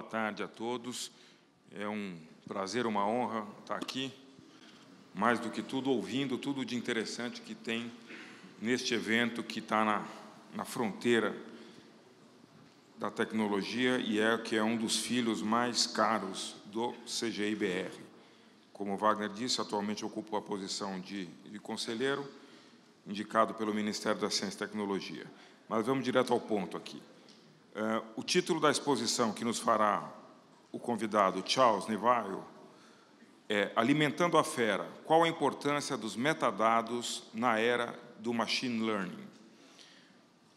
boa tarde a todos. É um prazer, uma honra estar aqui, mais do que tudo, ouvindo tudo de interessante que tem neste evento que está na fronteira da tecnologia e que é um dos filhos mais caros do CGI.br. Como Wagner disse, atualmente ocupo a posição de conselheiro, indicado pelo Ministério da Ciência e Tecnologia. Mas vamos direto ao ponto aqui. O título da exposição que nos fará o convidado Charles Nevile é Alimentando a Fera, qual a importância dos metadados na era do machine learning?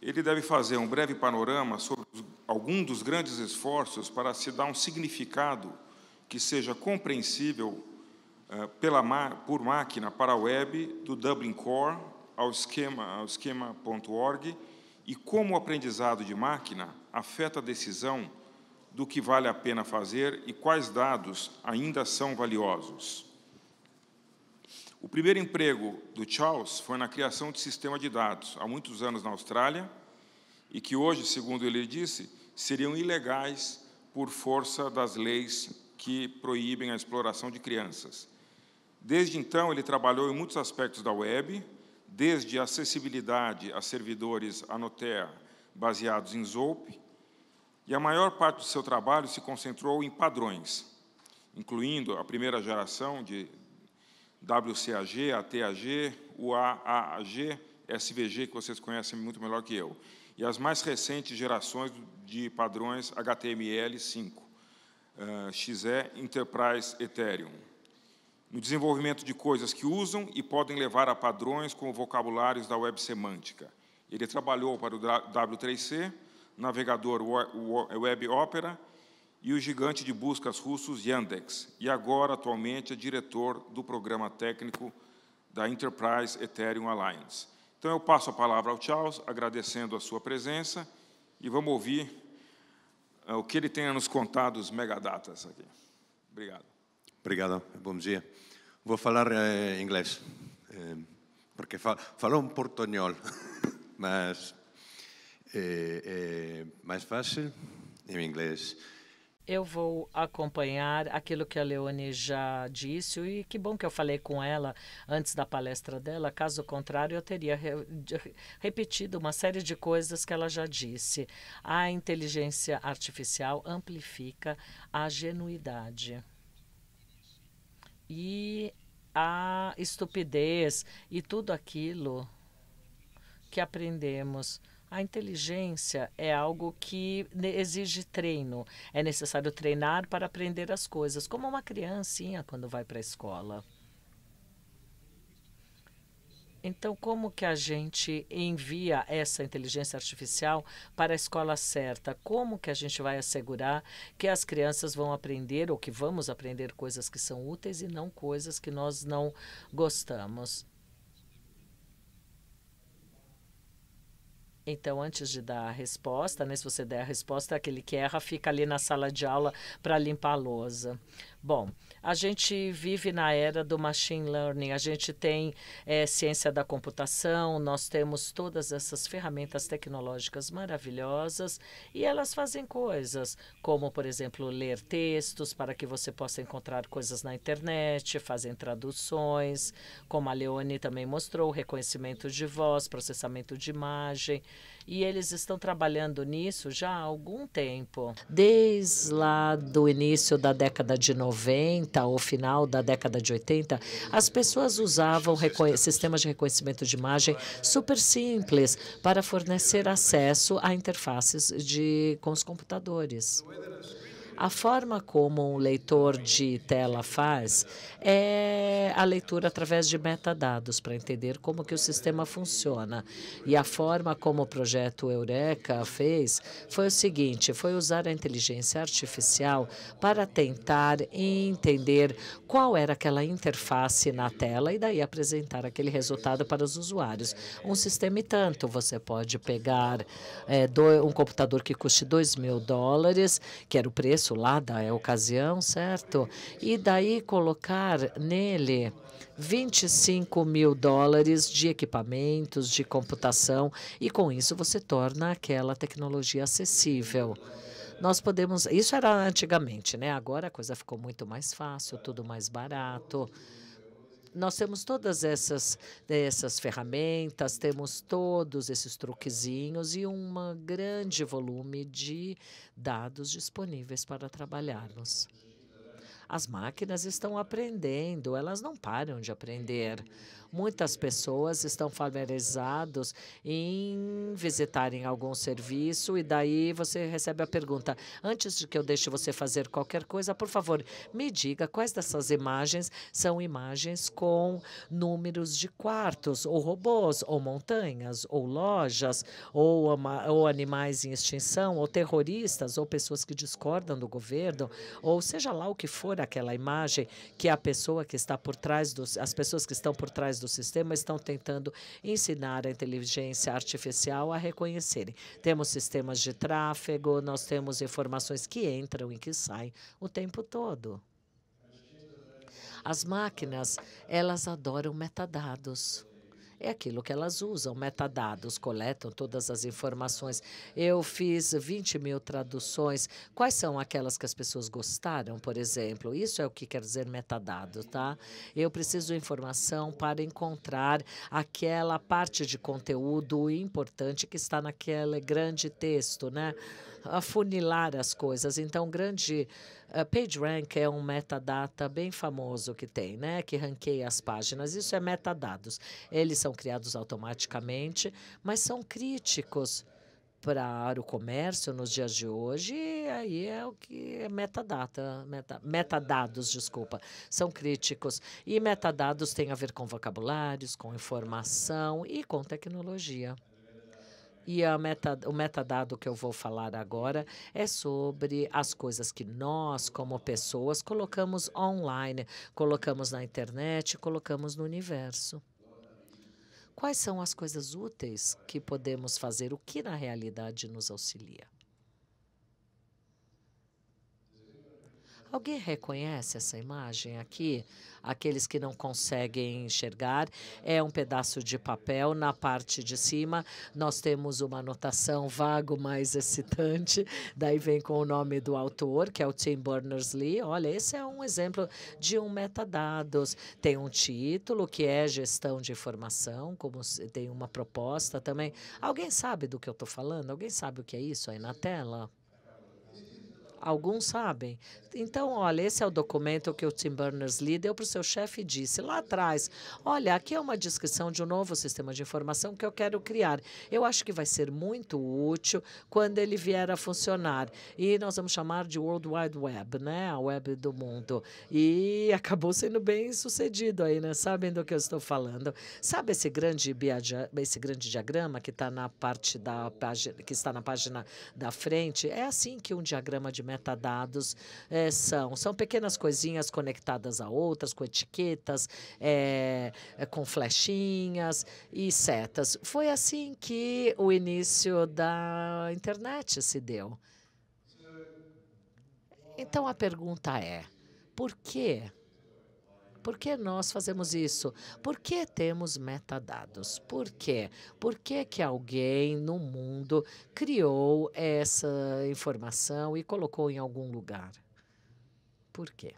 Ele deve fazer um breve panorama sobre algum dos grandes esforços para se dar um significado que seja compreensível por máquina para a web, do Dublin Core ao Schema.org, e como o aprendizado de máquina afeta a decisão do que vale a pena fazer e quais dados ainda são valiosos. O primeiro emprego do Charles foi na criação de sistema de dados, há muitos anos na Austrália, e que hoje, segundo ele disse, seriam ilegais por força das leis que proíbem a exploração de crianças. Desde então, ele trabalhou em muitos aspectos da web, desde a acessibilidade a servidores Anotea baseados em Zope, e a maior parte do seu trabalho se concentrou em padrões, incluindo a primeira geração de WCAG, ATAG, UAAG, SVG, que vocês conhecem muito melhor que eu, e as mais recentes gerações de padrões HTML5, XE, Enterprise Ethereum, no desenvolvimento de coisas que usam e podem levar a padrões como vocabulários da web semântica. Ele trabalhou para o W3C, navegador web Opera e o gigante de buscas russos Yandex, e agora, atualmente, é diretor do programa técnico da Enterprise Ethereum Alliance. Então, eu passo a palavra ao Charles, agradecendo a sua presença, e vamos ouvir o que ele tem a nos contar dos megadatas aqui. Obrigado. Obrigado, bom dia. Vou falar inglês, porque falo um portunhol, mas é mais fácil em inglês. Eu vou acompanhar aquilo que a Leone já disse, e que bom que eu falei com ela antes da palestra dela, caso contrário eu teria repetido uma série de coisas que ela já disse. A inteligência artificial amplifica a genuidade e a estupidez e tudo aquilo que aprendemos. A inteligência é algo que exige treino. É necessário treinar para aprender as coisas, como uma criancinha quando vai para a escola. Então, como que a gente envia essa inteligência artificial para a escola certa? Como que a gente vai assegurar que as crianças vão aprender, ou que vamos aprender, coisas que são úteis e não coisas que nós não gostamos? Então, antes de dar a resposta, né, se você der a resposta, aquele que erra fica ali na sala de aula para limpar a lousa. Bom, a gente vive na era do machine learning, a gente tem ciência da computação, nós temos todas essas ferramentas tecnológicas maravilhosas e elas fazem coisas, como, por exemplo, ler textos para que você possa encontrar coisas na internet, fazem traduções, como a Leone também mostrou, reconhecimento de voz, processamento de imagem, e eles estão trabalhando nisso já há algum tempo. Desde lá do início da década de 90, ou final da década de 80, as pessoas usavam sistemas de reconhecimento de imagem super simples para fornecer acesso a interfaces com os computadores. A forma como um leitor de tela faz é a leitura através de metadados para entender como que o sistema funciona. E a forma como o projeto Eureka fez foi o seguinte, foi usar a inteligência artificial para tentar entender qual era aquela interface na tela e daí apresentar aquele resultado para os usuários. Um sistema e tanto, você pode pegar um computador que custe $2.000, que era o preço lá da ocasião, certo? E daí colocar nele $25.000 de equipamentos, de computação, e com isso você torna aquela tecnologia acessível. nós podemos... Isso era antigamente, né? Agora a coisa ficou muito mais fácil, tudo mais barato. Nós temos todas essas ferramentas, temos todos esses truquezinhos e um grande volume de dados disponíveis para trabalharmos. As máquinas estão aprendendo, elas não param de aprender. Muitas pessoas estão familiarizadas em visitarem algum serviço e daí você recebe a pergunta, antes de que eu deixe você fazer qualquer coisa, por favor, me diga quais dessas imagens são imagens com números de quartos, ou robôs, ou montanhas, ou lojas, ou animais em extinção, ou terroristas, ou pessoas que discordam do governo, ou seja lá o que for, aquela imagem que a pessoa que está por trás as pessoas que estão por trás do sistema estão tentando ensinar a inteligência artificial a reconhecerem. Temos sistemas de tráfego, nós temos informações que entram e que saem o tempo todo. As máquinas, elas adoram metadados. É aquilo que elas usam, metadados, coletam todas as informações. Eu fiz 20 mil traduções. Quais são aquelas que as pessoas gostaram, por exemplo? Isso é o que quer dizer metadado, tá? Eu preciso de informação para encontrar aquela parte de conteúdo importante que está naquele grande texto, né? Afunilar as coisas. Então, grande... PageRank é um metadata bem famoso que tem, né? Que ranqueia as páginas. Isso é metadados. Eles são criados automaticamente, mas são críticos para o comércio nos dias de hoje. E aí é o que é metadados, desculpa. São críticos. E metadados tem a ver com vocabulários, com informação e com tecnologia. E o metadado que eu vou falar agora é sobre as coisas que nós, como pessoas, colocamos online, colocamos na internet, colocamos no universo. Quais são as coisas úteis que podemos fazer? O que, na realidade, nos auxilia? Alguém reconhece essa imagem aqui? Aqueles que não conseguem enxergar, é um pedaço de papel. Na parte de cima, nós temos uma anotação vago, mais excitante. Daí vem com o nome do autor, que é o Tim Berners-Lee. Olha, esse é um exemplo de um metadados. Tem um título, que é gestão de informação, como tem uma proposta também. Alguém sabe do que eu estou falando? Alguém sabe o que é isso aí na tela? Alguns sabem. Então, olha, esse é o documento que o Tim Berners-Lee deu para o seu chefe e disse lá atrás, olha, aqui é uma descrição de um novo sistema de informação que eu quero criar. Eu acho que vai ser muito útil quando ele vier a funcionar. E nós vamos chamar de World Wide Web, né? A web do mundo. E acabou sendo bem sucedido aí, né? Sabem do que eu estou falando. Sabe esse grande diagrama que está na parte da página, que está na página da frente? É assim que um diagrama de metadados são pequenas coisinhas conectadas a outras, com etiquetas, com flechinhas e setas. Foi assim que o início da internet se deu. Então, a pergunta é, por quê? Por que nós fazemos isso? Por que temos metadados? Por quê? Por que que alguém no mundo criou essa informação e colocou em algum lugar? Por quê?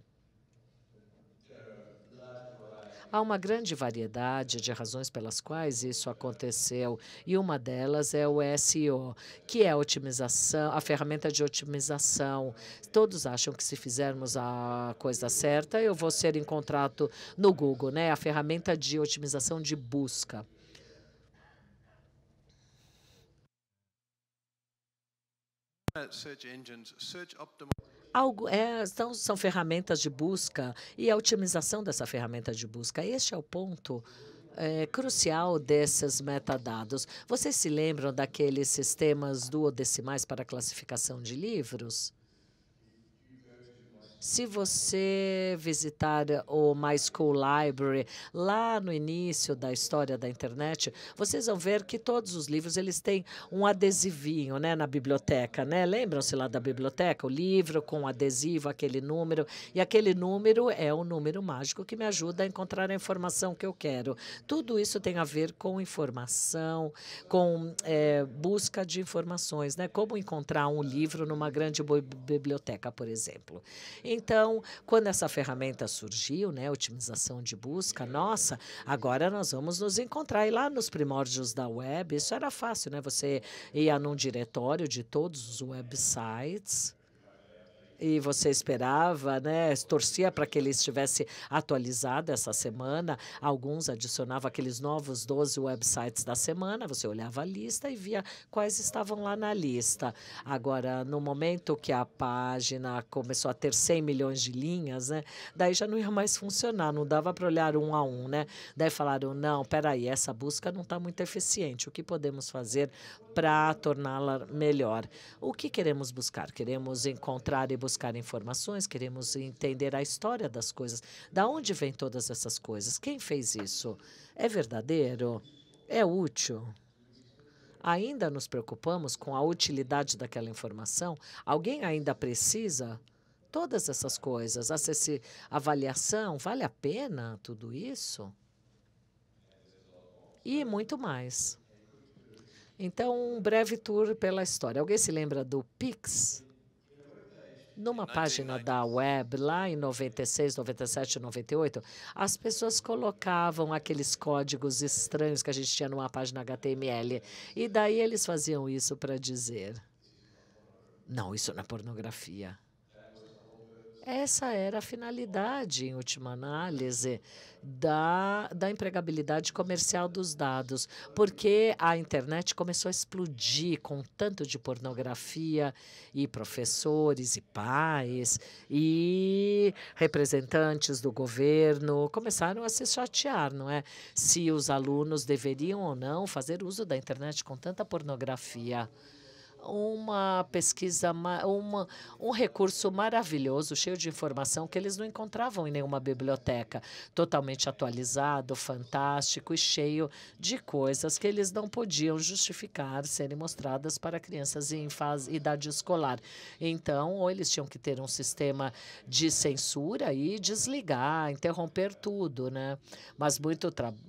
Há uma grande variedade de razões pelas quais isso aconteceu, e uma delas é o SEO, que é a otimização, a ferramenta de otimização. Todos acham que se fizermos a coisa certa, eu vou ser encontrado no Google, né? A ferramenta de otimização de busca. São ferramentas de busca e a otimização dessa ferramenta de busca. Este é o ponto crucial desses metadados. Vocês se lembram daqueles sistemas duodecimais para classificação de livros? Se você visitar o My School Library, lá no início da história da internet, vocês vão ver que todos os livros eles têm um adesivinho, né, na biblioteca, né? Lembram-se lá da biblioteca? O livro com um adesivo, aquele número. E aquele número é um número mágico que me ajuda a encontrar a informação que eu quero. Tudo isso tem a ver com informação, com busca de informações, né? Como encontrar um livro numa grande biblioteca, por exemplo. Então, quando essa ferramenta surgiu, né, otimização de busca, nossa, agora nós vamos nos encontrar. E lá nos primórdios da web, isso era fácil, né? Você ia num diretório de todos os websites e você esperava, né, torcia para que ele estivesse atualizado essa semana. Alguns adicionavam aqueles novos 12 websites da semana. Você olhava a lista e via quais estavam lá na lista. Agora, no momento que a página começou a ter 100 milhões de linhas, né, daí já não ia mais funcionar, não dava para olhar um a um, né? Daí falaram, não, peraí, essa busca não está muito eficiente. O que podemos fazer para torná-la melhor? O que queremos buscar? Queremos encontrar e buscar informações, queremos entender a história das coisas. Da onde vêm todas essas coisas? Quem fez isso? É verdadeiro? É útil? Ainda nos preocupamos com a utilidade daquela informação? Alguém ainda precisa? Todas essas coisas, essa avaliação, vale a pena tudo isso? E muito mais. Então, um breve tour pela história. Alguém se lembra do Pix? Numa página da web, lá em 96, 97, 98, as pessoas colocavam aqueles códigos estranhos que a gente tinha numa página HTML. E daí eles faziam isso para dizer, não, isso não é pornografia. Essa era a finalidade, em última análise, da empregabilidade comercial dos dados, porque a internet começou a explodir com tanto de pornografia, e professores, e pais, e representantes do governo começaram a se chatear, não é? Se os alunos deveriam ou não fazer uso da internet com tanta pornografia. Uma pesquisa, um recurso maravilhoso, cheio de informação que eles não encontravam em nenhuma biblioteca, totalmente atualizado, fantástico e cheio de coisas que eles não podiam justificar serem mostradas para crianças em idade escolar. Então, ou eles tinham que ter um sistema de censura e desligar, interromper tudo, né? Mas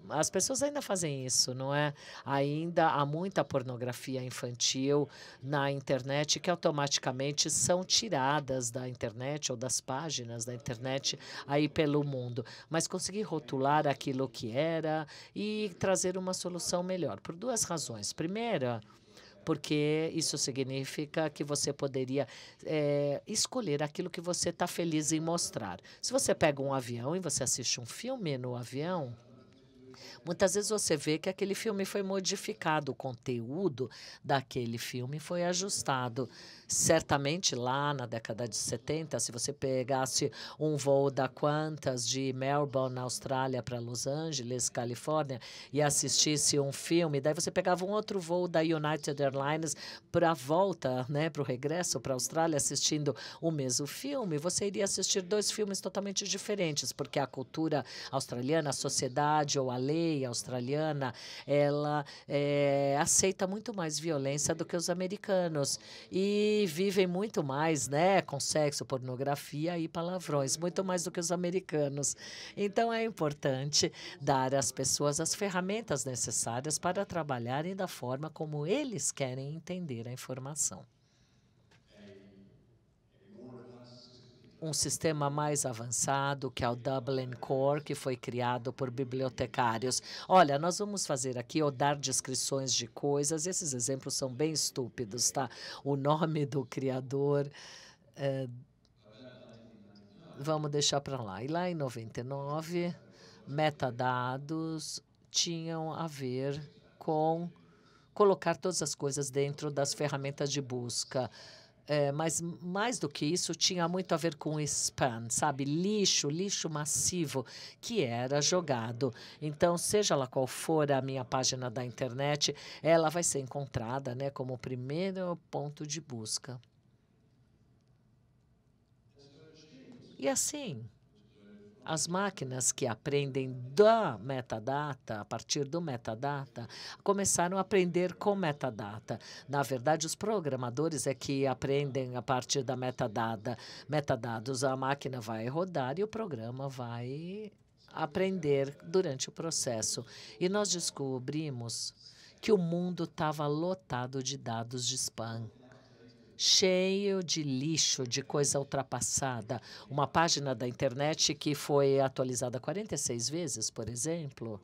as pessoas ainda fazem isso, não é? Ainda há muita pornografia infantil na internet, que automaticamente são tiradas da internet ou das páginas da internet aí pelo mundo. Mas conseguir rotular aquilo que era e trazer uma solução melhor, por duas razões. Primeira, porque isso significa que você poderia escolher aquilo que você está feliz em mostrar. Se você pega um avião e você assiste um filme no avião, muitas vezes você vê que aquele filme foi modificado, o conteúdo daquele filme foi ajustado. Certamente lá na década de 70, se você pegasse um voo da Qantas de Melbourne, Austrália, para Los Angeles, Califórnia, e assistisse um filme, daí você pegava um outro voo da United Airlines para a volta, né, para o regresso para a Austrália, assistindo o mesmo filme, você iria assistir dois filmes totalmente diferentes, porque a cultura australiana, a sociedade ou a lei australiana, ela aceita muito mais violência do que os americanos e vivem muito mais, né, com sexo, pornografia e palavrões, muito mais do que os americanos. Então, é importante dar às pessoas as ferramentas necessárias para trabalharem da forma como eles querem entender a informação. Um sistema mais avançado, que é o Dublin Core, que foi criado por bibliotecários. Olha, nós vamos fazer aqui, ou dar descrições de coisas. Esses exemplos são bem estúpidos, tá? O nome do criador, vamos deixar para lá. E lá em 99, metadados tinham a ver com colocar todas as coisas dentro das ferramentas de busca. Mas mais do que isso, tinha muito a ver com spam, sabe? Lixo massivo que era jogado. Então, seja lá qual for a minha página da internet, ela vai ser encontrada, né, como o primeiro ponto de busca. E assim, as máquinas que aprendem da metadata, a partir do metadata, começaram a aprender com metadata. Na verdade, os programadores é que aprendem a partir da metadata. Metadados, a máquina vai rodar e o programa vai aprender durante o processo. E nós descobrimos que o mundo estava lotado de dados de spam, cheio de lixo, de coisa ultrapassada. Uma página da internet que foi atualizada 46 vezes, por exemplo,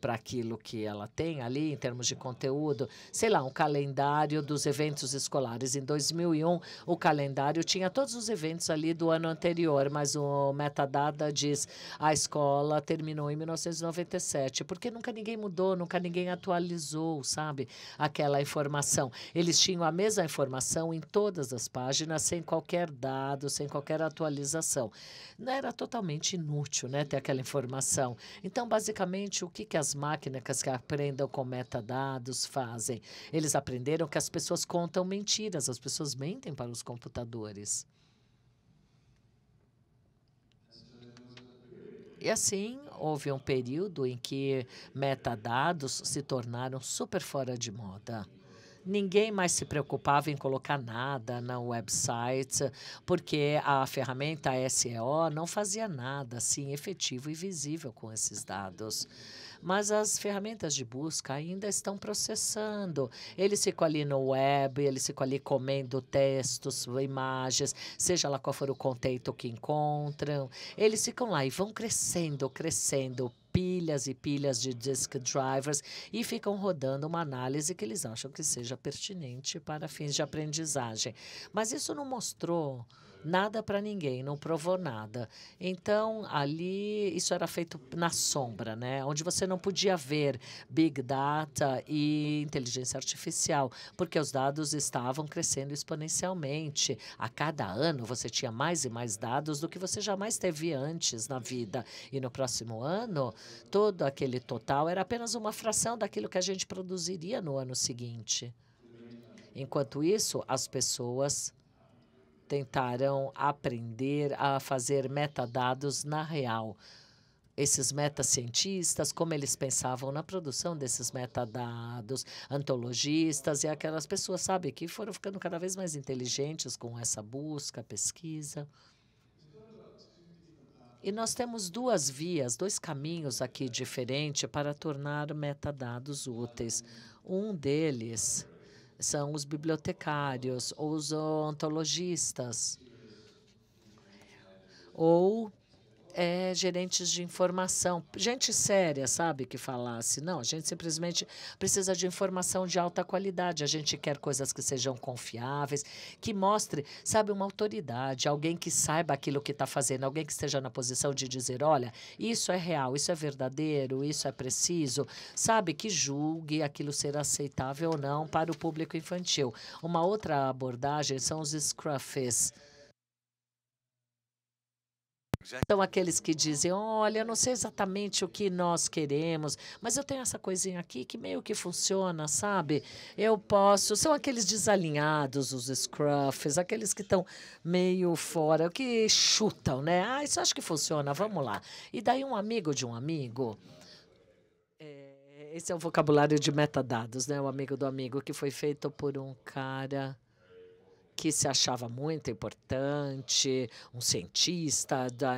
para aquilo que ela tem ali em termos de conteúdo. Sei lá, um calendário dos eventos escolares. Em 2001, o calendário tinha todos os eventos ali do ano anterior, mas o metadata diz a escola terminou em 1997, porque nunca ninguém mudou, nunca ninguém atualizou, sabe, aquela informação. Eles tinham a mesma informação em todas as páginas, sem qualquer dado, sem qualquer atualização. Era totalmente inútil, né, ter aquela informação. Então, basicamente, o que que as máquinas que aprendam com metadados fazem? Eles aprenderam que as pessoas contam mentiras, as pessoas mentem para os computadores. E assim, houve um período em que metadados se tornaram super fora de moda. Ninguém mais se preocupava em colocar nada no website, porque a ferramenta SEO não fazia nada assim efetivo e visível com esses dados. Mas as ferramentas de busca ainda estão processando. Eles ficam ali no web, eles ficam ali comendo textos, imagens, seja lá qual for o conteúdo que encontram. Eles ficam lá e vão crescendo, crescendo, pilhas e pilhas de disk drivers, e ficam rodando uma análise que eles acham que seja pertinente para fins de aprendizagem. Mas isso não mostrou nada para ninguém, não provou nada. Então, ali, isso era feito na sombra, né? Onde você não podia ver Big Data e inteligência artificial, porque os dados estavam crescendo exponencialmente. A cada ano, você tinha mais e mais dados do que você jamais teve antes na vida. E no próximo ano, todo aquele total era apenas uma fração daquilo que a gente produziria no ano seguinte. Enquanto isso, as pessoas tentaram aprender a fazer metadados na real. Esses metacientistas, como eles pensavam na produção desses metadados, antologistas e aquelas pessoas, sabe, que foram ficando cada vez mais inteligentes com essa busca, pesquisa. E nós temos duas vias, dois caminhos aqui diferentes para tornar metadados úteis. Um deles são os bibliotecários, ou os ontologistas, ou gerentes de informação. Gente séria, sabe, que falasse, não, a gente simplesmente precisa de informação de alta qualidade, a gente quer coisas que sejam confiáveis, que mostre, sabe, uma autoridade, alguém que saiba aquilo que está fazendo, alguém que esteja na posição de dizer, olha, isso é real, isso é verdadeiro, isso é preciso, sabe, que julgue aquilo ser aceitável ou não para o público infantil. Uma outra abordagem são os scruffies. São aqueles que dizem, olha, eu não sei exatamente o que nós queremos, mas eu tenho essa coisinha aqui que meio que funciona, sabe? Eu posso... São aqueles desalinhados, os scruffs, aqueles que estão meio fora, que chutam, né? Ah, isso acho que funciona, vamos lá. E daí um amigo de um amigo... Esse é o vocabulário de metadados, né? O amigo do amigo, que foi feito por um cara que se achava muito importante, um cientista da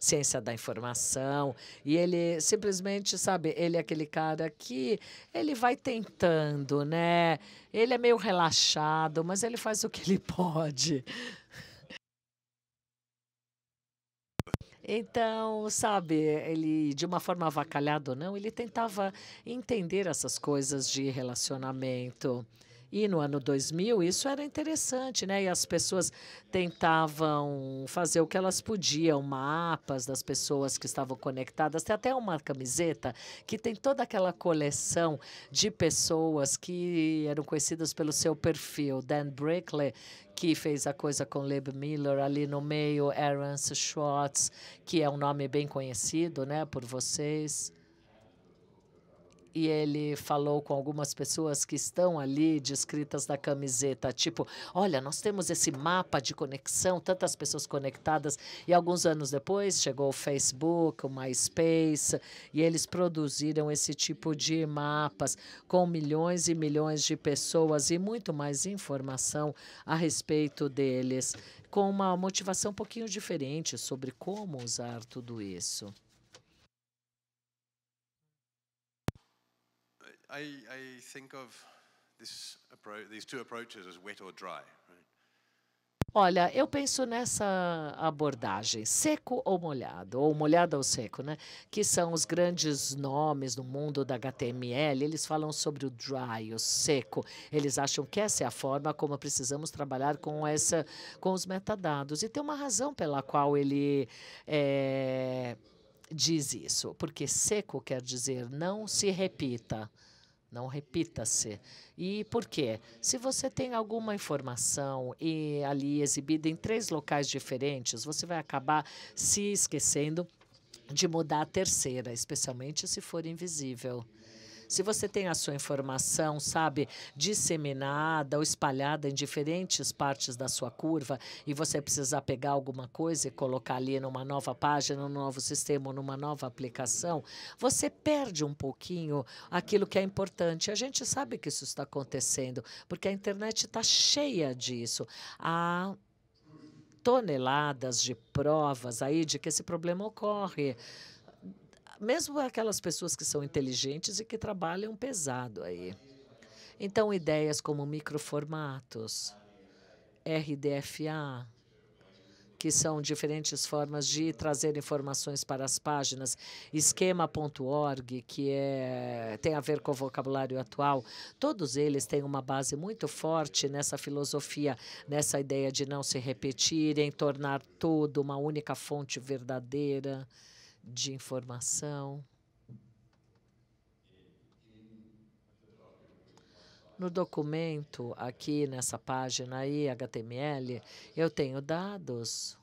ciência da informação. E ele simplesmente, sabe, ele é aquele cara que ele vai tentando, né? Ele é meio relaxado, mas ele faz o que ele pode. Então, sabe, ele, de uma forma avacalhada ou não, ele tentava entender essas coisas de relacionamento. E no ano 2000, isso era interessante, né? E as pessoas tentavam fazer o que elas podiam, mapas das pessoas que estavam conectadas. Tem até uma camiseta que tem toda aquela coleção de pessoas que eram conhecidas pelo seu perfil. Dan Brickley, que fez a coisa com Leb Miller, ali no meio, Aaron Schwartz, que é um nome bem conhecido, né, por vocês. e ele falou com algumas pessoas que estão ali descritas na camiseta, tipo, olha, nós temos esse mapa de conexão, tantas pessoas conectadas, e alguns anos depois chegou o Facebook, o MySpace, e eles produziram esse tipo de mapas com milhões e milhões de pessoas e muito mais informação a respeito deles, com uma motivação um pouquinho diferente sobre como usar tudo isso. I think of this approach, these two approaches as wet or dry. Olha, eu penso nessa abordagem, seco ou molhado ao seco, né? Que são os grandes nomes no mundo da HTML. Eles falam sobre o dry, o seco. Eles acham que essa é a forma como precisamos trabalhar com os metadados. E tem uma razão pela qual ele diz isso, porque seco quer dizer não se repita. Não repita-se. E por quê? Se você tem alguma informação e ali exibida em 3 locais diferentes, você vai acabar se esquecendo de mudar a terceira, especialmente se for invisível. Se você tem a sua informação, sabe, disseminada ou espalhada em diferentes partes da sua curva e você precisar pegar alguma coisa e colocar ali numa nova página, num novo sistema, numa nova aplicação, você perde um pouquinho aquilo que é importante. A gente sabe que isso está acontecendo, porque a internet está cheia disso. Há toneladas de provas aí de que esse problema ocorre. Mesmo aquelas pessoas que são inteligentes e que trabalham pesado aí. Então, ideias como microformatos, RDFa, que são diferentes formas de trazer informações para as páginas, Schema.org, que tem a ver com o vocabulário atual, todos eles têm uma base muito forte nessa filosofia, nessa ideia de não se repetirem, tornar tudo uma única fonte verdadeira de informação. No documento, aqui nessa página aí, HTML, eu tenho dados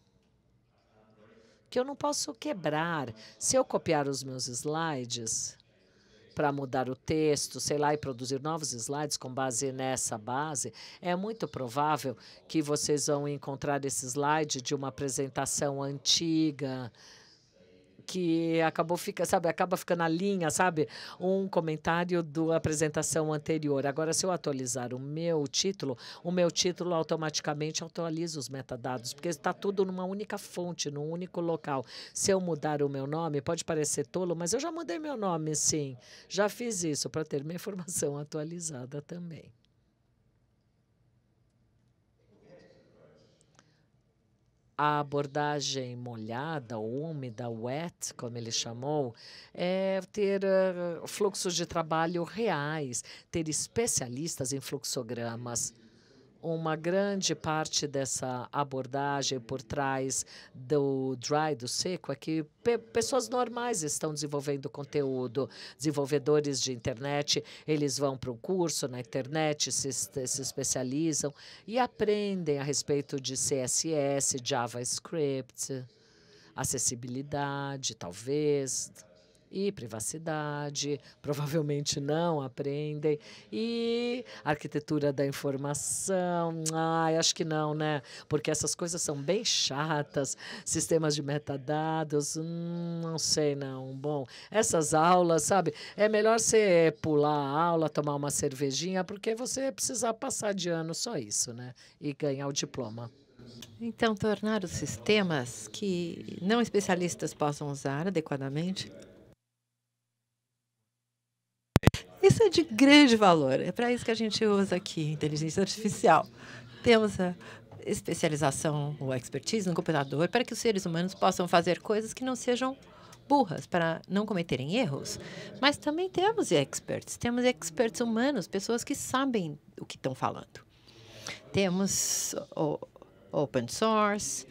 que eu não posso quebrar. Se eu copiar os meus slides para mudar o texto, sei lá, e produzir novos slides com base nessa base, é muito provável que vocês vão encontrar esse slide de uma apresentação antiga, que acaba ficando na linha, sabe? Um comentário da apresentação anterior. Agora, se eu atualizar o meu título automaticamente atualiza os metadados, porque está tudo numa única fonte, num único local. Se eu mudar o meu nome, pode parecer tolo, mas eu já mudei meu nome, sim. Já fiz isso para ter minha informação atualizada também. A abordagem molhada, úmida, wet, como ele chamou, é ter fluxos de trabalho reais, ter especialistas em fluxogramas. Uma grande parte dessa abordagem por trás do dry, do seco, é que pessoas normais estão desenvolvendo conteúdo. Desenvolvedores de internet, eles vão para um curso na internet, se especializam e aprendem a respeito de CSS, JavaScript, acessibilidade, talvez, e privacidade, provavelmente não aprendem, e arquitetura da informação, acho que não, né? Porque essas coisas são bem chatas, sistemas de metadados, não sei não. Bom, essas aulas, sabe, é melhor você pular a aula, tomar uma cervejinha, porque você precisa passar de ano só isso, né? E ganhar o diploma. Então, tornar os sistemas que não especialistas possam usar adequadamente... Isso é de grande valor. É para isso que a gente usa aqui, inteligência artificial. Temos a especialização ou expertise no computador para que os seres humanos possam fazer coisas que não sejam burras, para não cometerem erros. Mas também temos experts humanos, pessoas que sabem o que estão falando. Temos open source,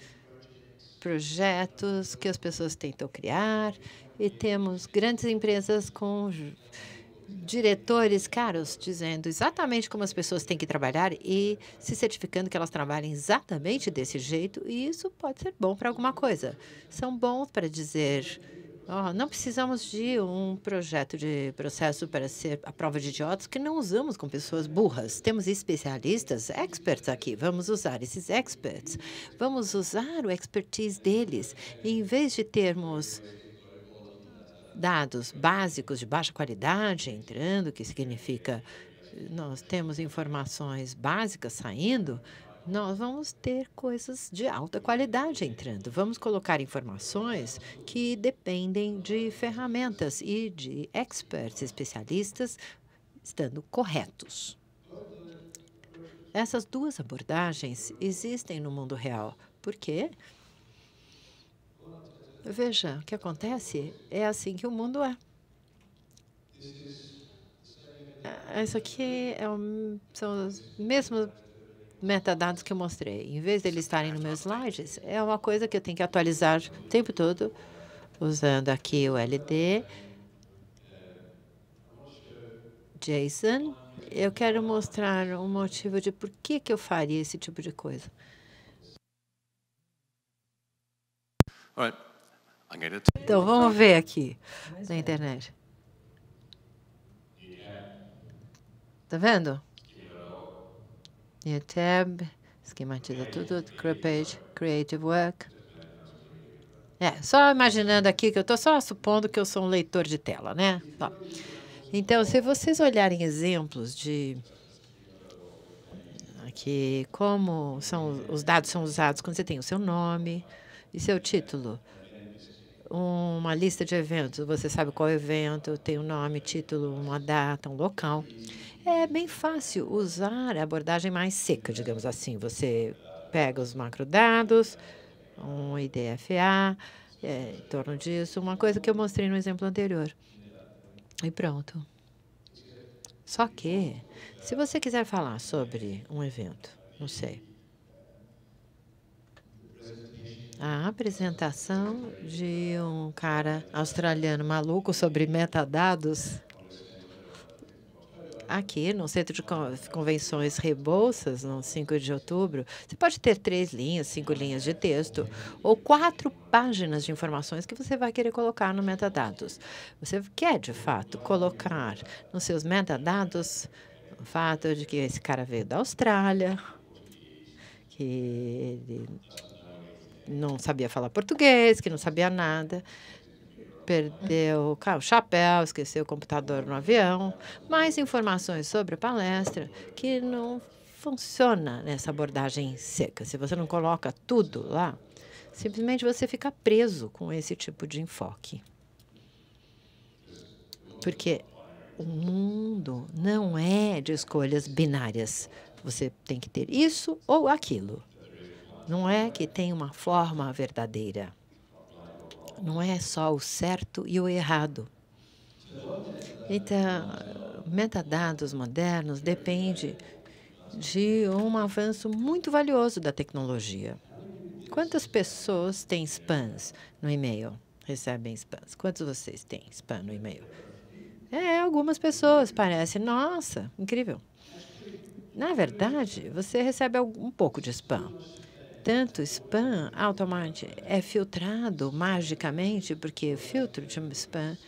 projetos que as pessoas tentam criar, e temos grandes empresas com diretores caros dizendo exatamente como as pessoas têm que trabalhar e se certificando que elas trabalhem exatamente desse jeito, e isso pode ser bom para alguma coisa. São bons para dizer Não precisamos de um projeto de processo para ser a prova de idiotas que não usamos com pessoas burras. Temos especialistas, experts aqui. Vamos usar esses experts. Vamos usar o expertise deles. E, em vez de termos dados básicos de baixa qualidade entrando, que significa nós temos informações básicas saindo, nós vamos ter coisas de alta qualidade entrando. Vamos colocar informações que dependem de ferramentas e de experts, especialistas, estando corretos. Essas duas abordagens existem no mundo real. Por quê? Veja, o que acontece é assim que o mundo é. Isso aqui são os mesmos metadados que eu mostrei. Em vez de eles estarem nos meus slides, é uma coisa que eu tenho que atualizar o tempo todo, usando aqui o LD. JSON. Eu quero mostrar um motivo de por que eu faria esse tipo de coisa. Então, vamos ver aqui na internet. Tá vendo? New tab, esquematiza tudo, page, creative work. Só imaginando aqui que eu estou só supondo que eu sou um leitor de tela, né? Então, se vocês olharem exemplos de aqui, como são os dados são usados quando você tem o seu nome e seu título, uma lista de eventos, você sabe qual evento, tem um nome, título, uma data, um local. É bem fácil usar a abordagem mais seca, digamos assim. Você pega os macrodados, um RDFa, em torno disso, uma coisa que eu mostrei no exemplo anterior. E pronto. Só que, se você quiser falar sobre um evento, não sei, a apresentação de um cara australiano maluco sobre metadados aqui no Centro de Convenções Rebouças, no 5 de outubro, você pode ter 3 linhas, 5 linhas de texto ou 4 páginas de informações que você vai querer colocar no metadados. Você quer, de fato, colocar nos seus metadados o fato de que esse cara veio da Austrália, que ele não sabia falar português, que não sabia nada, perdeu o chapéu, esqueceu o computador no avião, mais informações sobre a palestra que não funciona nessa abordagem seca. Se você não coloca tudo lá, simplesmente você fica preso com esse tipo de enfoque. Porque o mundo não é de escolhas binárias. Você tem que ter isso ou aquilo. Não é que tem uma forma verdadeira. Não é só o certo e o errado. Então, metadados modernos depende de um avanço muito valioso da tecnologia. Quantas pessoas têm spams no e-mail? Recebem spams? Quantos de vocês têm spam no e-mail? Algumas pessoas, parece. Nossa, incrível. Na verdade, você recebe um pouco de spam. Tanto spam automático é filtrado magicamente, porque o filtro de spam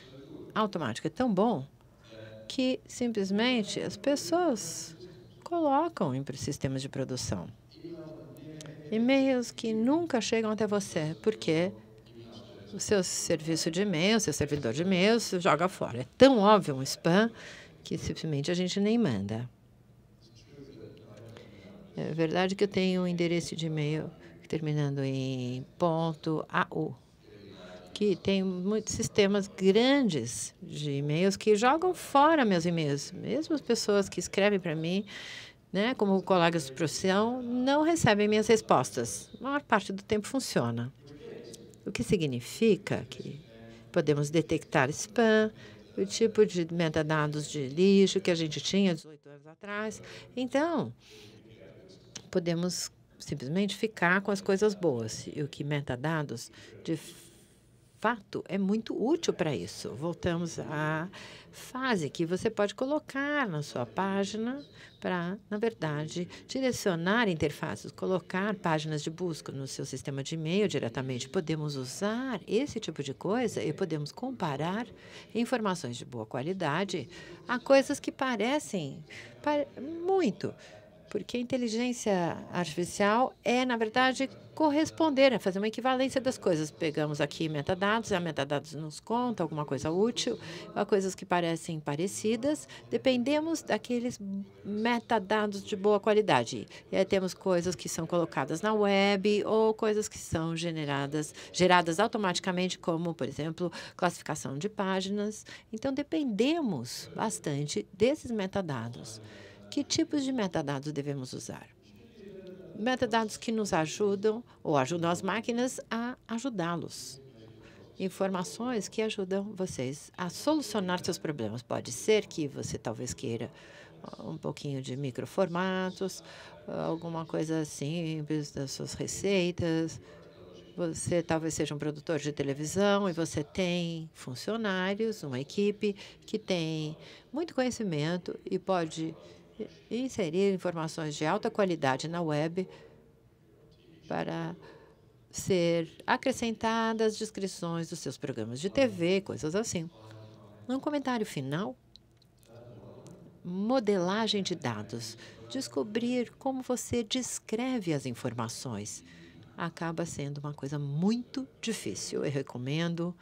automático é tão bom que simplesmente as pessoas colocam em sistemas de produção. E-mails que nunca chegam até você, porque o seu serviço de e-mail, seu servidor de e-mail, se joga fora. É tão óbvio um spam que simplesmente a gente nem manda. É verdade que eu tenho um endereço de e-mail terminando em .au, que tem muitos sistemas grandes de e-mails que jogam fora meus e-mails. Mesmo as pessoas que escrevem para mim, né, como colegas de profissão, não recebem minhas respostas. A maior parte do tempo funciona. O que significa que podemos detectar spam, o tipo de metadados de lixo que a gente tinha 18 anos atrás. Então, podemos simplesmente ficar com as coisas boas. E o que metadados, de fato, é muito útil para isso. Voltamos à fase que você pode colocar na sua página para, na verdade, direcionar interfaces, colocar páginas de busca no seu sistema de e-mail diretamente. Podemos usar esse tipo de coisa e podemos comparar informações de boa qualidade a coisas que parecem muito, porque a inteligência artificial é, na verdade, corresponder, é fazer uma equivalência das coisas. Pegamos aqui metadados, a metadados nos conta alguma coisa útil, a coisas que parecem parecidas, dependemos daqueles metadados de boa qualidade. E aí temos coisas que são colocadas na web ou coisas que são geradas automaticamente, como, por exemplo, classificação de páginas. Então, dependemos bastante desses metadados. Que tipos de metadados devemos usar? Metadados que nos ajudam ou ajudam as máquinas a ajudá-los. Informações que ajudam vocês a solucionar seus problemas. Pode ser que você talvez queira um pouquinho de microformatos, alguma coisa simples das suas receitas. Você talvez seja um produtor de televisão e você tem funcionários, uma equipe que tem muito conhecimento e pode inserir informações de alta qualidade na web para ser acrescentadas descrições dos seus programas de TV, coisas assim. Um comentário final. Modelagem de dados. Descobrir como você descreve as informações acaba sendo uma coisa muito difícil. Eu recomendo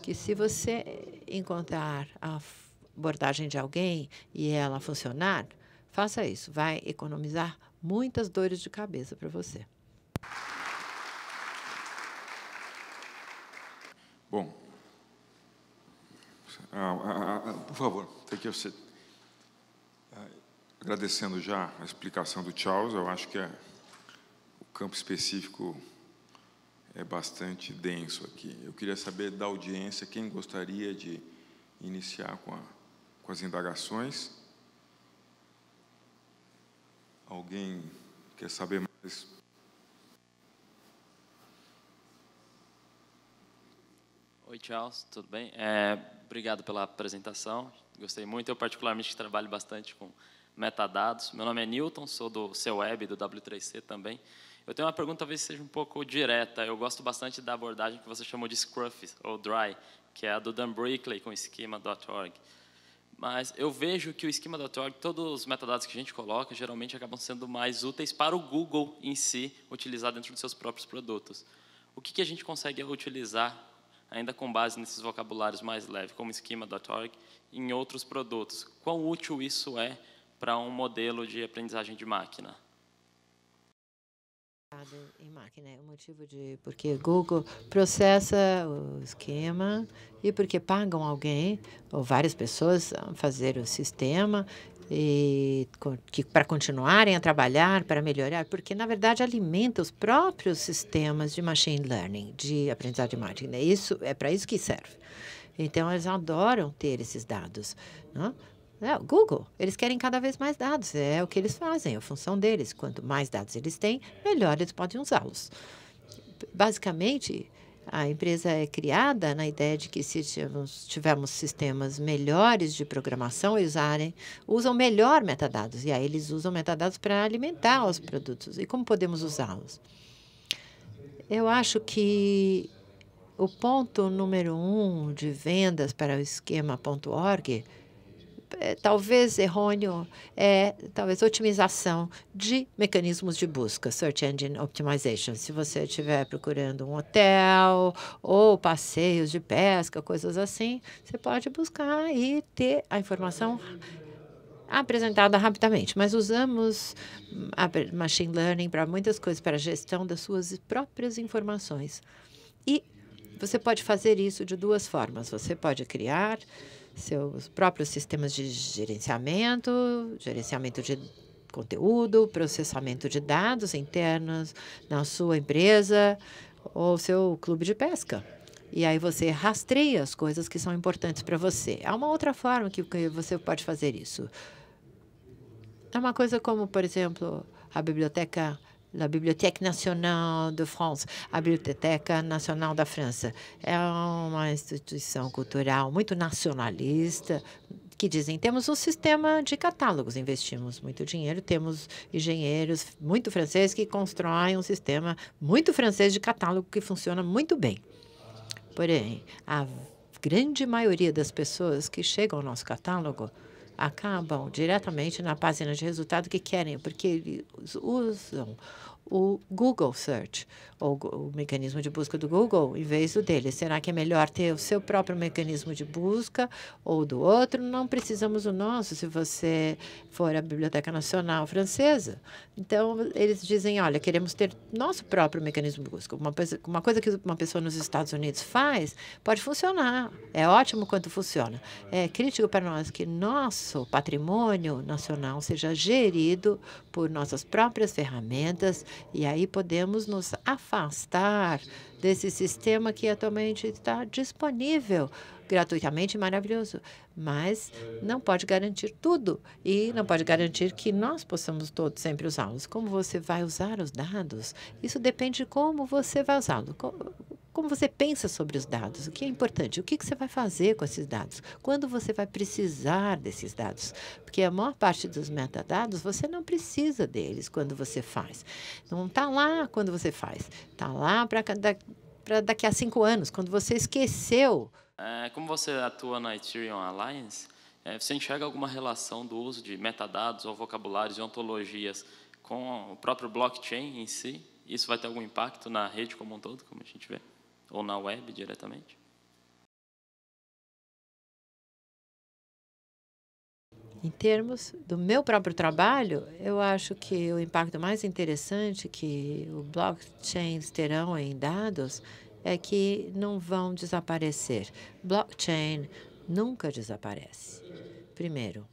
que, se você encontrar a abordagem de alguém e ela funcionar, faça isso. Vai economizar muitas dores de cabeça para você. Bom, por favor, tem que você agradecendo já a explicação do Charles. Eu acho que o campo específico é bastante denso aqui. Eu queria saber da audiência quem gostaria de iniciar com as indagações. Alguém quer saber mais? Oi, Charles, tudo bem? Obrigado pela apresentação, gostei muito. Eu, particularmente, trabalho bastante com metadados. Meu nome é Newton, sou do CWeb, do W3C também. Eu tenho uma pergunta, talvez seja um pouco direta. Eu gosto bastante da abordagem que você chamou de Scruffy, ou Dry, que é a do Dan Brickley com Schema.org. Mas eu vejo que o Schema.org, todos os metadados que a gente coloca, geralmente acabam sendo mais úteis para o Google em si, utilizar dentro dos seus próprios produtos. O que a gente consegue utilizar, ainda com base nesses vocabulários mais leves, como Schema.org, em outros produtos? Quão útil isso é para um modelo de aprendizagem de máquina? Em máquina, é o motivo de porque Google processa o esquema e porque pagam alguém ou várias pessoas a fazer o sistema e para continuarem a trabalhar, para melhorar, porque, na verdade, alimenta os próprios sistemas de machine learning, de aprendizagem de máquina. Isso é para isso que serve. Então, eles adoram ter esses dados, não? Google, eles querem cada vez mais dados, é o que eles fazem, é a função deles. Quanto mais dados eles têm, melhor eles podem usá-los. Basicamente, a empresa é criada na ideia de que, se tivermos sistemas melhores de programação, eles usam melhor metadados, e aí eles usam metadados para alimentar os produtos. E como podemos usá-los? Eu acho que o ponto número 1 de vendas para o Schema.org, talvez errôneo, é talvez otimização de mecanismos de busca, Search Engine Optimization. Se você estiver procurando um hotel ou passeios de pesca, coisas assim, você pode buscar e ter a informação apresentada rapidamente. Mas usamos Machine Learning para muitas coisas, para a gestão das suas próprias informações. E você pode fazer isso de duas formas. Você pode criar seus próprios sistemas de gerenciamento de conteúdo, processamento de dados internos na sua empresa ou seu clube de pesca. E aí você rastreia as coisas que são importantes para você. Há uma outra forma que você pode fazer isso. É uma coisa como, por exemplo, a Biblioteca La Bibliothèque Nationale de France, a Biblioteca Nacional da França, é uma instituição cultural muito nacionalista, que dizem, temos um sistema de catálogos, investimos muito dinheiro, temos engenheiros muito franceses que constroem um sistema muito francês de catálogo que funciona muito bem. Porém, a grande maioria das pessoas que chegam ao nosso catálogo acabam diretamente na página de resultado que querem, porque eles usam o Google Search, ou o mecanismo de busca do Google, em vez do dele. Será que é melhor ter o seu próprio mecanismo de busca ou do outro? Não precisamos do nosso, se você for à Biblioteca Nacional Francesa. Então, eles dizem, olha, queremos ter nosso próprio mecanismo de busca. Uma coisa que uma pessoa nos Estados Unidos faz pode funcionar. É ótimo quanto funciona. É crítico para nós que nosso patrimônio nacional seja gerido por nossas próprias ferramentas. E aí podemos nos afastar desse sistema que atualmente está disponível gratuitamente, maravilhoso, mas não pode garantir tudo e não pode garantir que nós possamos todos sempre usá-los. Como você vai usar os dados? Isso depende de como você vai usá-los. Como você pensa sobre os dados, o que é importante, o que você vai fazer com esses dados, quando você vai precisar desses dados, porque a maior parte dos metadados você não precisa deles quando você faz. Não está lá quando você faz, está lá para daqui a 5 anos, quando você esqueceu. Como você atua na Ethereum Alliance, você enxerga alguma relação do uso de metadados ou vocabulários e ontologias com o próprio blockchain em si? Isso vai ter algum impacto na rede como um todo, como a gente vê? Ou na web diretamente? Em termos do meu próprio trabalho, eu acho que o impacto mais interessante que o blockchain terão em dados é que não vão desaparecer. Blockchain nunca desaparece. Primeiro,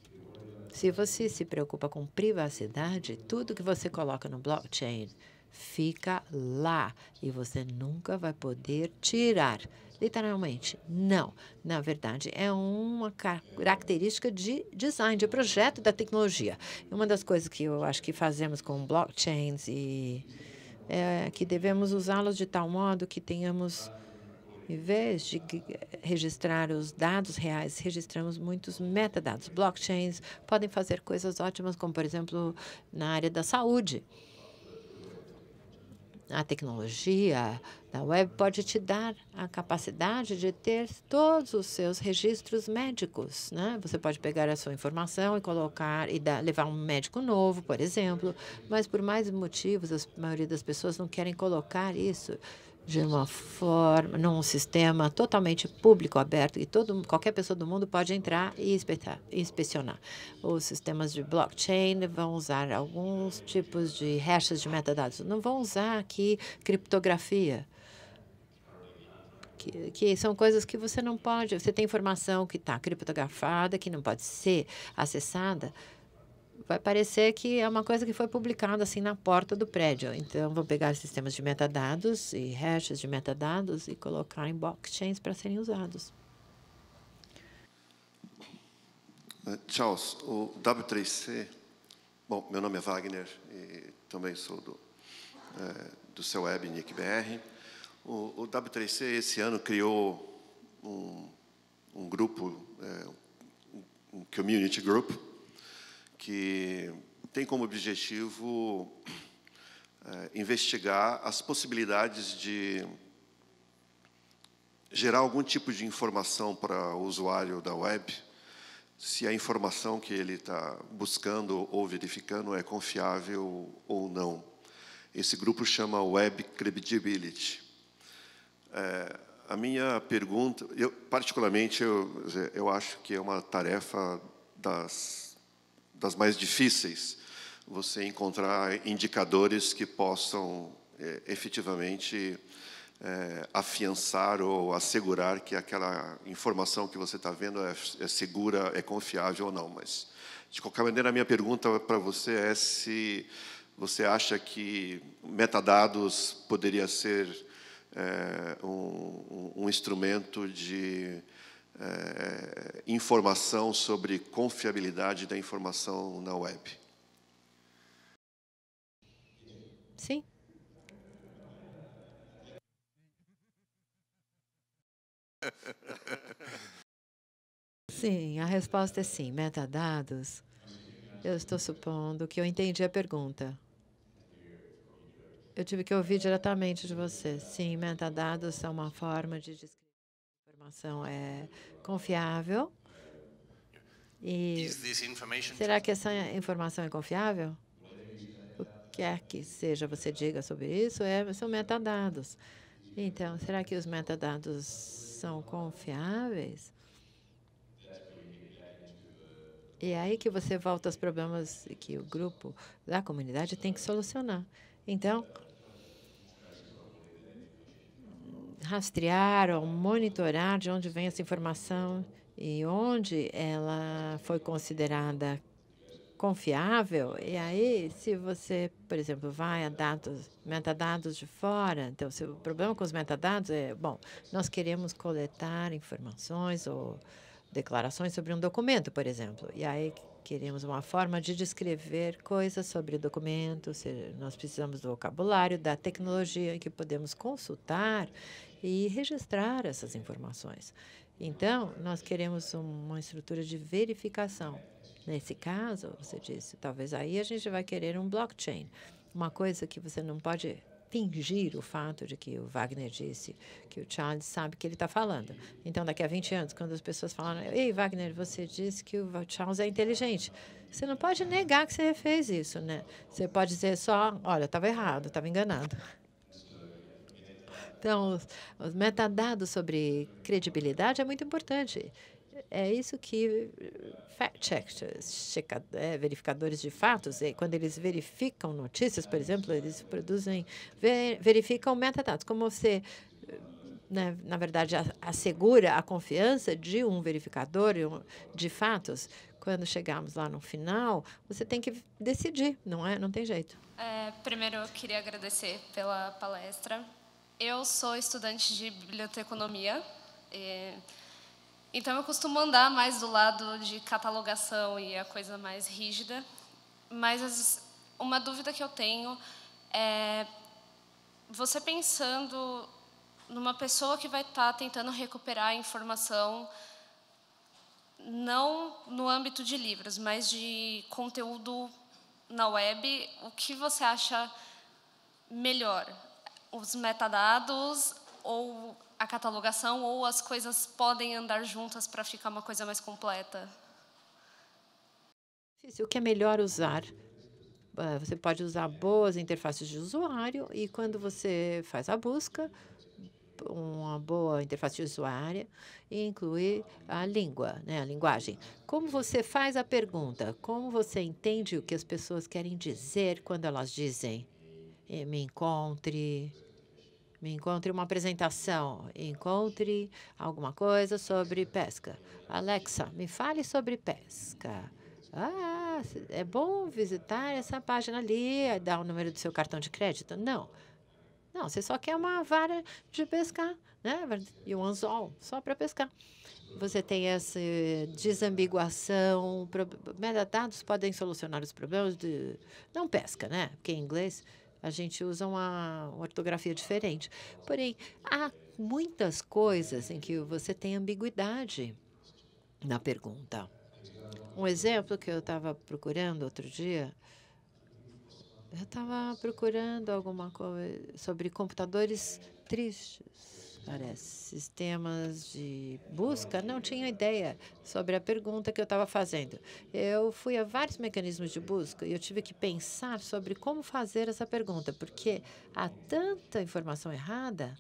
se você se preocupa com privacidade, tudo que você coloca no blockchain fica lá e você nunca vai poder tirar. Literalmente, não. Na verdade, é uma característica de design, de projeto da tecnologia. Uma das coisas que eu acho que fazemos com blockchains é que devemos usá-los de tal modo que tenhamos, em vez de registrar os dados reais, registramos muitos metadados. Blockchains podem fazer coisas ótimas, como, por exemplo, na área da saúde. A tecnologia da web pode te dar a capacidade de ter todos os seus registros médicos, né? Você pode pegar a sua informação e colocar e levar um médico novo, por exemplo, mas por mais motivos, a maioria das pessoas não querem colocar isso de uma forma, num sistema totalmente público, aberto, e qualquer pessoa do mundo pode entrar e inspecionar. Os sistemas de blockchain vão usar alguns tipos de hashes de metadados. Não vão usar aqui criptografia, que são coisas que você não pode. Você tem informação que está criptografada, que não pode ser acessada. Vai parecer que é uma coisa que foi publicada assim na porta do prédio. Então, vão pegar sistemas de metadados e hashes de metadados e colocar em blockchains para serem usados. Charles, o W3C... Bom, meu nome é Wagner e também sou do seu web, NICBR. O W3C, esse ano, criou um grupo, um community group, que tem como objetivo investigar as possibilidades de gerar algum tipo de informação para o usuário da web, se a informação que ele está buscando ou verificando é confiável ou não. Esse grupo chama Web Credibility. A minha pergunta, eu particularmente acho que é uma tarefa das mais difíceis, você encontrar indicadores que possam efetivamente afiançar ou assegurar que aquela informação que você está vendo é segura, é confiável ou não. Mas, de qualquer maneira, a minha pergunta para você é se você acha que metadados poderia ser um instrumento de informação sobre confiabilidade da informação na web. Sim. Sim, a resposta é sim. Metadados. Eu estou supondo que eu entendi a pergunta. Eu tive que ouvir diretamente de você. Sim, metadados são uma forma de descrever a informação é confiável. E será que essa informação é confiável? O que quer que seja você diga sobre isso são metadados. Então, será que os metadados são confiáveis? E é aí que você volta aos problemas que o grupo da comunidade tem que solucionar. Então, rastrear ou monitorar de onde vem essa informação e onde ela foi considerada confiável. E aí, se você, por exemplo, vai a dados, metadados de fora, então, se o problema com os metadados é, bom, nós queremos coletar informações ou declarações sobre um documento, por exemplo. E aí queremos uma forma de descrever coisas sobre o documento, ou seja, nós precisamos do vocabulário, da tecnologia em que podemos consultar e registrar essas informações. Então, nós queremos uma estrutura de verificação. Nesse caso, você disse, talvez aí a gente vai querer um blockchain, uma coisa que você não pode fingir o fato de que o Wagner disse que o Charles sabe o que ele está falando. Então, daqui a 20 anos, quando as pessoas falam, ei, Wagner, você disse que o Charles é inteligente. Você não pode negar que você fez isso, né? Você pode dizer só, olha, estava errado, estava enganado. Então, os metadados sobre credibilidade é muito importante. É isso que fact-checkers, verificadores de fatos, quando eles verificam notícias, por exemplo, eles produzem, verificam metadados. Como você, né, na verdade, assegura a confiança de um verificador de fatos, quando chegarmos lá no final, você tem que decidir, não é? Não tem jeito. Primeiro, eu queria agradecer pela palestra. Eu sou estudante de biblioteconomia. Então, eu costumo andar mais do lado de catalogação e a coisa mais rígida. Mas uma dúvida que eu tenho é você pensando numa pessoa que vai estar tentando recuperar a informação, não no âmbito de livros, mas de conteúdo na web, o que você acha melhor? Os metadados ou a catalogação, ou as coisas podem andar juntas para ficar uma coisa mais completa? O que é melhor usar? Você pode usar boas interfaces de usuário e, quando você faz a busca, uma boa interface de usuário e incluir a língua, né, a linguagem. Como você faz a pergunta? Como você entende o que as pessoas querem dizer quando elas dizem me encontre uma apresentação, encontre alguma coisa sobre pesca. Alexa, me fale sobre pesca. Ah, é bom visitar essa página ali, dar o número do seu cartão de crédito? Não. Não, você só quer uma vara de pescar, né? E um anzol, só para pescar. Você tem essa desambiguação. Metadados podem solucionar os problemas de não pesca, né? Porque em inglês a gente usa uma ortografia diferente. Porém, há muitas coisas em que você tem ambiguidade na pergunta. Um exemplo que eu estava procurando outro dia, eu estava procurando alguma coisa sobre computadores tristes, parece, sistemas de busca, não tinha ideia sobre a pergunta que eu estava fazendo. Eu fui a vários mecanismos de busca e eu tive que pensar sobre como fazer essa pergunta, porque há tanta informação errada,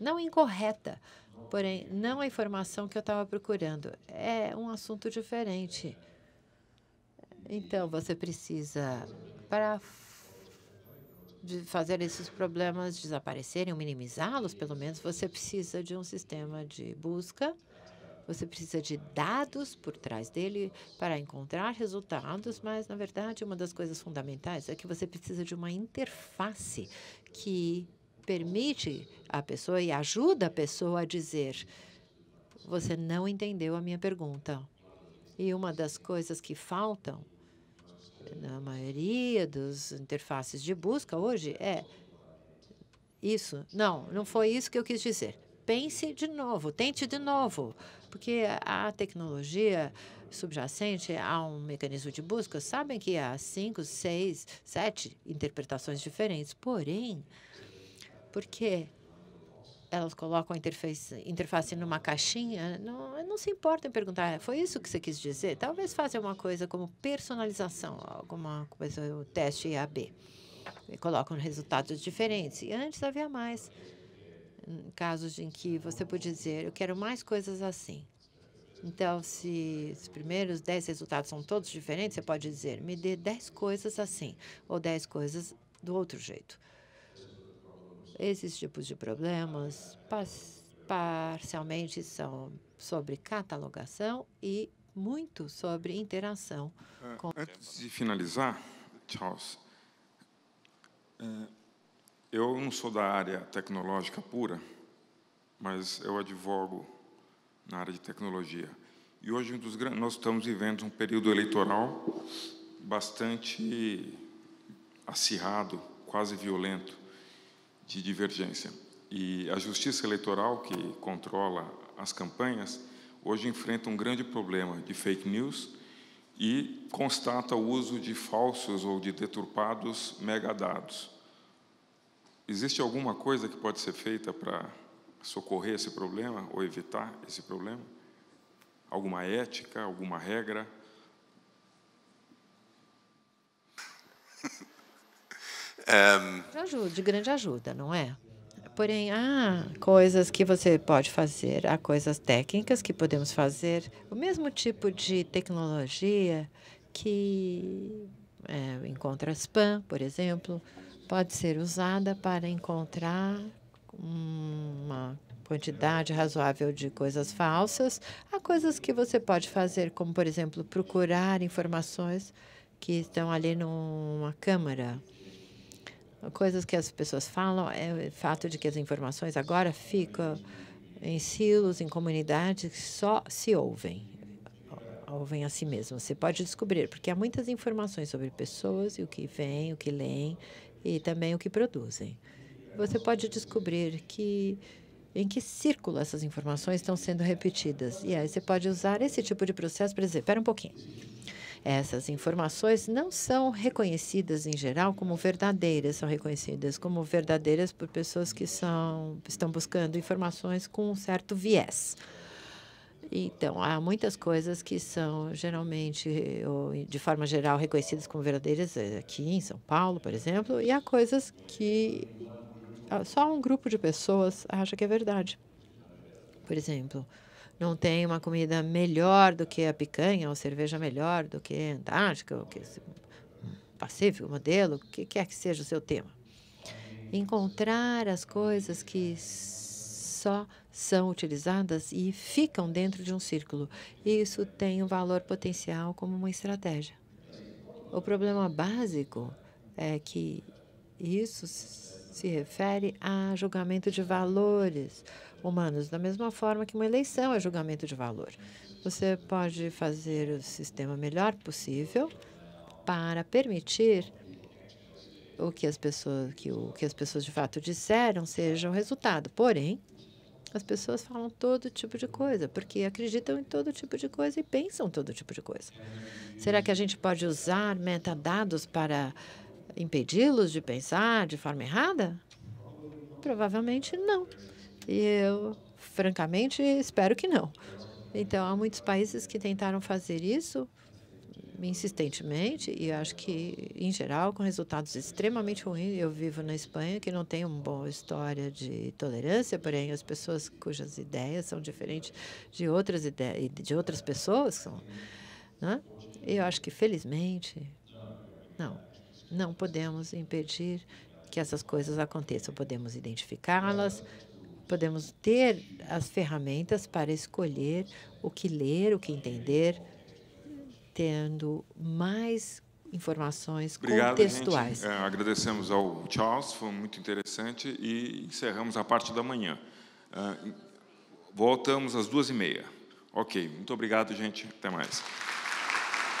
não incorreta, porém, não a informação que eu estava procurando. É um assunto diferente. Então, você precisa, para de fazer esses problemas desaparecerem ou minimizá-los, pelo menos, você precisa de um sistema de busca, você precisa de dados por trás dele para encontrar resultados, mas, na verdade, uma das coisas fundamentais é que você precisa de uma interface que permite a pessoa e ajuda a pessoa a dizer: você não entendeu a minha pergunta. E uma das coisas que faltam na maioria dos interfaces de busca hoje é isso. Não, não foi isso que eu quis dizer. Pense de novo, tente de novo, porque a tecnologia subjacente a um mecanismo de busca, sabem que há 5, 6, 7 interpretações diferentes, porém, porque elas colocam a interface numa caixinha, não se importam em perguntar, foi isso que você quis dizer? Talvez faça uma coisa como personalização, alguma coisa, o teste IAB, e colocam resultados diferentes. E antes havia mais casos em que você podia dizer, eu quero mais coisas assim. Então, se os primeiros 10 resultados são todos diferentes, você pode dizer, me dê 10 coisas assim, ou 10 coisas do outro jeito. Esses tipos de problemas parcialmente são sobre catalogação e muito sobre interação. Antes de finalizar, Charles, eu não sou da área tecnológica pura, mas eu advogo na área de tecnologia. E hoje nós estamos vivendo um período eleitoral bastante acirrado, quase violento, de divergência. E a justiça eleitoral, que controla as campanhas, hoje enfrenta um grande problema de fake news e constata o uso de falsos ou de deturpados megadados. Existe alguma coisa que pode ser feita para socorrer esse problema ou evitar esse problema? Alguma ética, alguma regra? De grande ajuda, não é? Porém, há coisas que você pode fazer, há coisas técnicas que podemos fazer. O mesmo tipo de tecnologia que encontra spam, por exemplo, pode ser usada para encontrar uma quantidade razoável de coisas falsas. Há coisas que você pode fazer, como, por exemplo, procurar informações que estão ali numa câmara. Coisas que as pessoas falam é o fato de que as informações agora ficam em silos, em comunidades que só se ouvem a si mesmo. Você pode descobrir, porque há muitas informações sobre pessoas, e o que veem, o que leem e também o que produzem. Você pode descobrir que em que círculo essas informações estão sendo repetidas. E aí você pode usar esse tipo de processo para dizer, espera um pouquinho. Essas informações não são reconhecidas, em geral, como verdadeiras. São reconhecidas como verdadeiras por pessoas que estão buscando informações com um certo viés. Então, há muitas coisas que são, geralmente, ou de forma geral, reconhecidas como verdadeiras aqui em São Paulo, por exemplo, e há coisas que só um grupo de pessoas acha que é verdade. Por exemplo, não tem uma comida melhor do que a picanha, ou cerveja melhor do que a Antártica, ou que Pacífico, modelo, o que quer que seja o seu tema. Encontrar as coisas que só são utilizadas e ficam dentro de um círculo. Isso tem um valor potencial como uma estratégia. O problema básico é que isso se refere a julgamento de valores humanos, da mesma forma que uma eleição é julgamento de valor. Você pode fazer o sistema melhor possível para permitir que o que as pessoas de fato disseram seja o resultado. Porém, as pessoas falam todo tipo de coisa, porque acreditam em todo tipo de coisa e pensam todo tipo de coisa. Será que a gente pode usar metadados para impedi-los de pensar de forma errada? Provavelmente não. E eu, francamente, espero que não. Então, há muitos países que tentaram fazer isso insistentemente e acho que, em geral, com resultados extremamente ruins. Eu vivo na Espanha, que não tem uma boa história de tolerância, porém, as pessoas cujas ideias são diferentes de outras ideias de outras pessoas, né? Eu acho que, felizmente, não podemos impedir que essas coisas aconteçam. Podemos identificá-las, podemos ter as ferramentas para escolher o que ler, o que entender, tendo mais informações contextuais. Obrigado, gente. Agradecemos ao Charles, foi muito interessante, e encerramos a parte da manhã. Voltamos às 14h30. Ok, muito obrigado, gente. Até mais.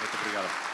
Muito obrigado.